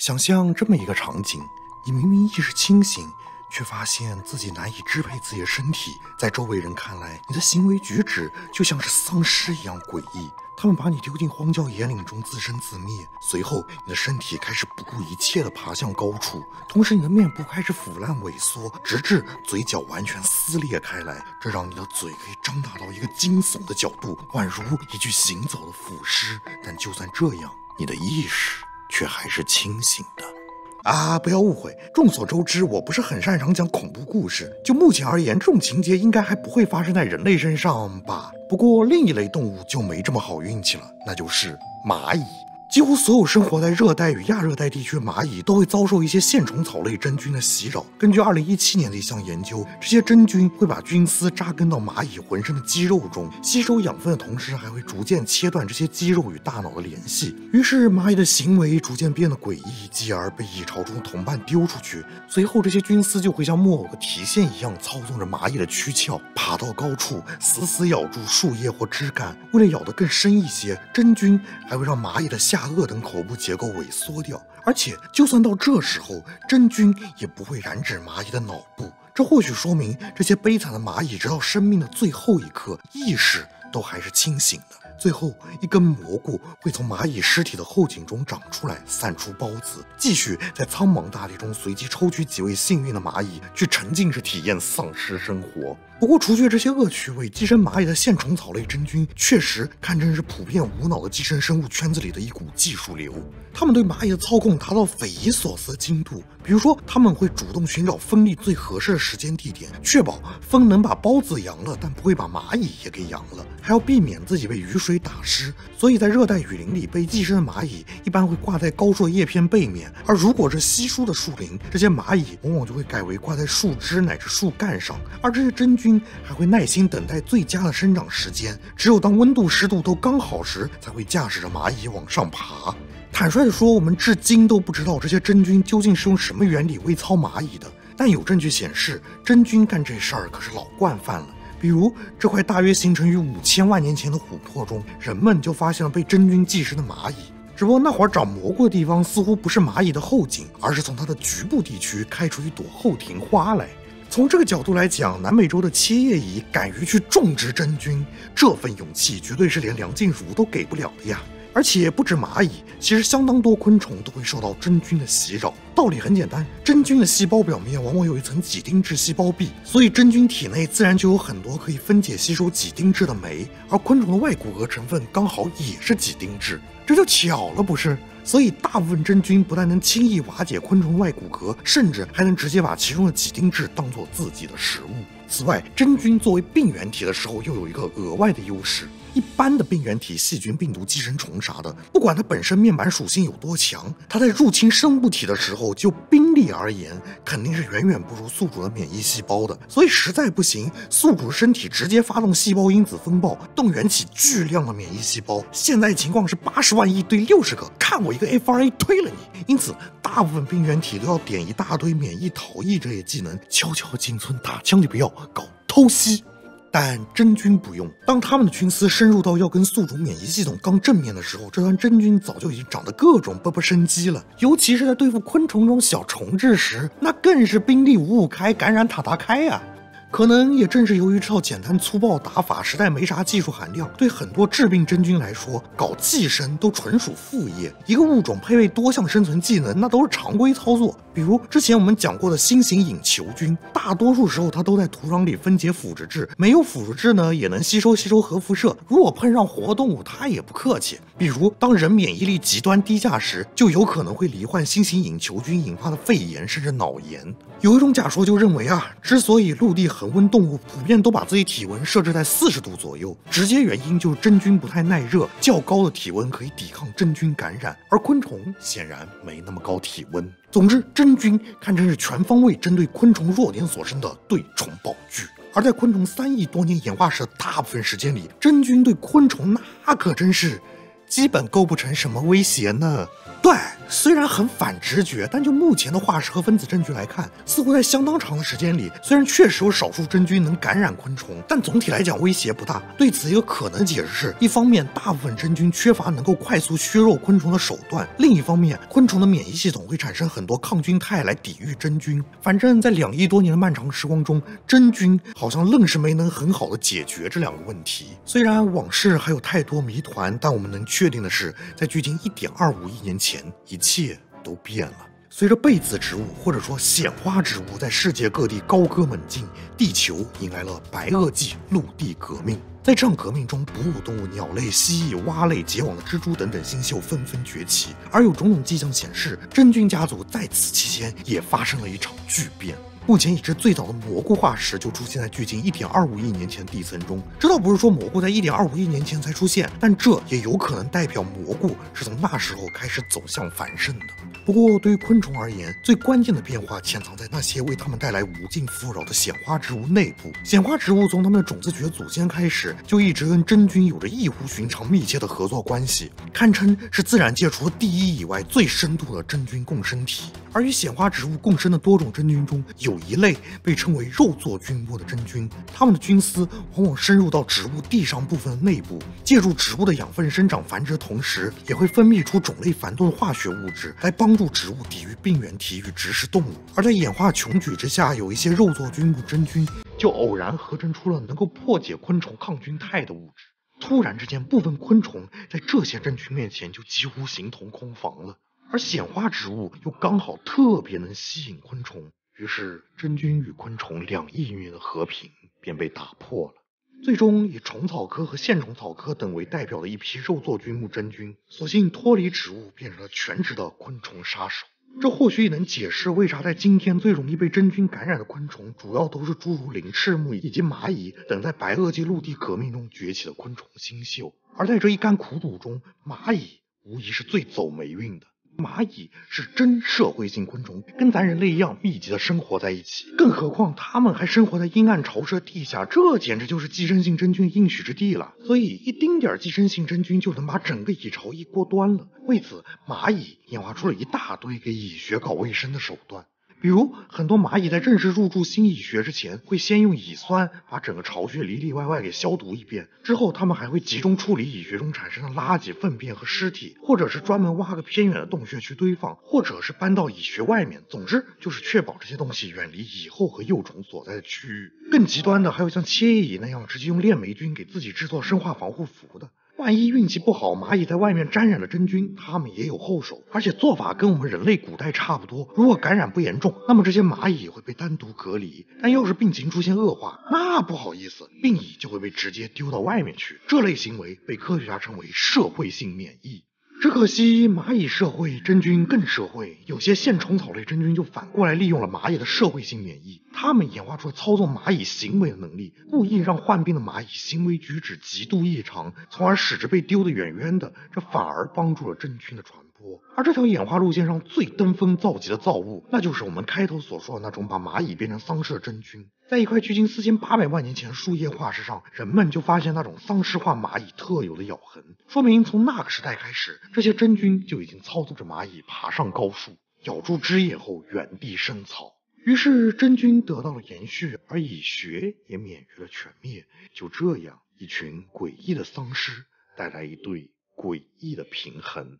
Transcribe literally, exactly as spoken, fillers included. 想象这么一个场景：你明明意识清醒，却发现自己难以支配自己的身体。在周围人看来，你的行为举止就像是丧尸一样诡异。他们把你丢进荒郊野岭中，自生自灭。随后，你的身体开始不顾一切地爬向高处，同时你的面部开始腐烂萎缩，直至嘴角完全撕裂开来。这让你的嘴可以张大到一个惊悚的角度，宛如一具行走的腐尸。但就算这样，你的意识却还是清醒的。 啊，不要误会。众所周知，我不是很擅长讲恐怖故事。就目前而言，这种情节应该还不会发生在人类身上吧？不过另一类动物就没这么好运气了，那就是蚂蚁。几乎所有生活在热带与亚热带地区的蚂蚁都会遭受一些线虫草类真菌的袭扰。根据二零一七年的一项研究，这些真菌会把菌丝扎根到蚂蚁浑身的肌肉中，吸收养分的同时，还会逐渐切断这些肌肉与大脑的联系。于是，蚂蚁的行为逐渐变得诡异，继而被蚁巢中的同伴丢出去。随后，这些菌丝就会像木偶的提线一样，操纵着蚂蚁的躯壳，爬到高处，死死咬住树叶或枝干。为了咬得更深一些，真菌还会让蚂蚁的下 下颚等口部结构萎缩掉，而且就算到这时候，真菌也不会染指蚂蚁的脑部。这或许说明，这些悲惨的蚂蚁直到生命的最后一刻，意识都还是清醒的。 最后，一根蘑菇会从蚂蚁尸体的后颈中长出来，散出孢子，继续在苍茫大地中随机抽取几位幸运的蚂蚁，去沉浸式体验丧尸生活。不过，除却这些恶趣味，寄生蚂蚁的线虫草类真菌确实堪称是普遍无脑的寄生生物圈子里的一股技术流。他们对蚂蚁的操控达到匪夷所思的精度，比如说，他们会主动寻找蜂蜜最合适的时间地点，确保蜂能把孢子扬了，但不会把蚂蚁也给扬了，还要避免自己被雨水 被打湿，所以在热带雨林里被寄生的蚂蚁一般会挂在高树的叶片背面，而如果是稀疏的树林，这些蚂蚁往往就会改为挂在树枝乃至树干上。而这些真菌还会耐心等待最佳的生长时间，只有当温度、湿度都刚好时，才会驾驶着蚂蚁往上爬。坦率地说，我们至今都不知道这些真菌究竟是用什么原理微操蚂蚁的，但有证据显示，真菌干这事儿可是老惯犯了。 比如，这块大约形成于五千万年前的琥珀中，人们就发现了被真菌寄生的蚂蚁。只不过那会儿长蘑菇的地方似乎不是蚂蚁的后颈，而是从它的局部地区开出一朵后庭花来。从这个角度来讲，南美洲的切叶蚁敢于去种植真菌，这份勇气绝对是连梁静茹都给不了的呀！而且不止蚂蚁，其实相当多昆虫都会受到真菌的袭扰。 道理很简单，真菌的细胞表面往往有一层几丁质细胞壁，所以真菌体内自然就有很多可以分解吸收几丁质的酶，而昆虫的外骨骼成分刚好也是几丁质，这就巧了，不是？所以大部分真菌不但能轻易瓦解昆虫外骨骼，甚至还能直接把其中的几丁质当做自己的食物。此外，真菌作为病原体的时候又有一个额外的优势，一般的病原体，细菌、病毒、寄生虫啥的，不管它本身面板属性有多强，它在入侵生物体的时候， 就兵力而言，肯定是远远不如宿主的免疫细胞的，所以实在不行，宿主身体直接发动细胞因子风暴，动员起巨量的免疫细胞。现在情况是八十万亿对六十个，看我一个 F R A 推了你。因此，大部分病原体都要点一大堆免疫逃逸这些技能，悄悄进村打枪就不要搞偷袭。 但真菌不用，当它们的菌丝深入到要跟宿主免疫系统刚正面的时候，这团真菌早就已经长得各种勃勃生机了。尤其是在对付昆虫中小虫子时，那更是兵力五五开，感染塔达开啊！可能也正是由于这套简单粗暴打法实在没啥技术含量，对很多致病真菌来说，搞寄生都纯属副业。一个物种配备多项生存技能，那都是常规操作。 比如之前我们讲过的新型隐球菌，大多数时候它都在土壤里分解腐殖质，没有腐殖质呢，也能吸收吸收核辐射。如果碰上活动物，它也不客气。比如当人免疫力极端低下时，就有可能会罹患新型隐球菌引发的肺炎甚至脑炎。有一种假说就认为啊，之所以陆地恒温动物普遍都把自己体温设置在四十度左右，直接原因就是真菌不太耐热，较高的体温可以抵抗真菌感染，而昆虫显然没那么高体温。 总之，真菌堪称是全方位针对昆虫弱点所生的对虫宝具。而在昆虫三亿多年演化史的大部分时间里，真菌对昆虫那可真是基本构不成什么威胁呢。对，虽然很反直觉，但就目前的化石和分子真菌来看，似乎在相当长的时间里，虽然确实有少数真菌能感染昆虫，但总体来讲威胁不大。对此，一个可能的解释是：一方面，大部分真菌缺乏能够快速削弱昆虫的手段；另一方面，昆虫的免疫系统会产生很多抗菌肽来抵御真菌。反正，在两亿多年的漫长时光中，真菌好像愣是没能很好的解决这两个问题。虽然往事还有太多谜团，但我们能确定的是，在距今 一点二五亿年前。 前一切都变了。随着被子植物或者说显花植物在世界各地高歌猛进，地球迎来了白垩纪陆地革命。 在这场革命中，哺乳动物、鸟类、蜥蜴、蛙类、结网的蜘蛛等等新秀纷纷崛起，而有种种迹象显示，真菌家族在此期间也发生了一场巨变。目前已知最早的蘑菇化石就出现在距今 一点二五亿年前的地层中。这倒不是说蘑菇在 一点二五亿年前才出现，但这也有可能代表蘑菇是从那时候开始走向繁盛的。不过，对于昆虫而言，最关键的变化潜藏在那些为它们带来无尽富饶的显花植物内部。显花植物从它们的种子学祖先开始， 就一直跟真菌有着异乎寻常密切的合作关系，堪称是自然界除了第一以外最深度的真菌共生体。而与显花植物共生的多种真菌中，有一类被称为肉作菌落的真菌，它们的菌丝往往深入到植物地上部分内部，借助植物的养分生长繁殖的同时，也会分泌出种类繁多的化学物质，来帮助植物抵御病原体与植食动物。而在演化穷举之下，有一些肉作菌目真菌 就偶然合成出了能够破解昆虫抗菌肽的物质。突然之间，部分昆虫在这些真菌面前就几乎形同空房了，而显花植物又刚好特别能吸引昆虫，于是真菌与昆虫两亿年的和平便被打破了。 最终以虫草科和线虫草科等为代表的一批肉作菌目真菌，索性脱离植物，变成了全职的昆虫杀手。这或许也能解释为啥在今天最容易被真菌感染的昆虫，主要都是诸如鳞翅目以及蚂蚁等在白垩纪陆地革命中崛起的昆虫新秀。而在这一干苦主中，蚂蚁无疑是最走霉运的。 蚂蚁是真社会性昆虫，跟咱人类一样密集的生活在一起，更何况它们还生活在阴暗潮湿的地下，这简直就是寄生性真菌应许之地了。所以一丁点寄生性真菌就能把整个蚁巢一锅端了。为此，蚂蚁演化出了一大堆给蚁穴搞卫生的手段，比如很多蚂蚁在正式入住新蚁穴之前，会先用蚁酸把整个巢穴里里外外给消毒一遍，之后它们还会集中处理蚁穴中产生的垃圾、粪便和尸体，或者是专门挖个偏远的洞穴去堆放，或者是搬到蚁穴外面。总之，就是确保这些东西远离蚁后和幼虫所在的区域。更极端的，还有像切叶蚁那样直接用链霉菌给自己制作生化防护服的。 万一运气不好，蚂蚁在外面沾染了真菌，它们也有后手，而且做法跟我们人类古代差不多。如果感染不严重，那么这些蚂蚁会被单独隔离；但要是病情出现恶化，那不好意思，病蚁就会被直接丢到外面去。这类行为被科学家称为社会性免疫。 只可惜，蚂蚁社会，真菌更社会。有些线虫草类真菌就反过来利用了蚂蚁的社会性免疫，它们演化出了操纵蚂蚁行为的能力，故意让患病的蚂蚁行为举止极度异常，从而使之被丢得远远的。这反而帮助了真菌的传播。 而这条演化路线上最登峰造极的造物，那就是我们开头所说的那种把蚂蚁变成丧尸的真菌。在一块距今 四千八百万年前的树叶化石上，人们就发现那种丧尸化蚂蚁特有的咬痕，说明从那个时代开始，这些真菌就已经操纵着蚂蚁爬上高树，咬住枝叶后原地生草。于是真菌得到了延续，而蚁穴也免于了全灭。就这样，一群诡异的丧尸带来一对诡异的平衡。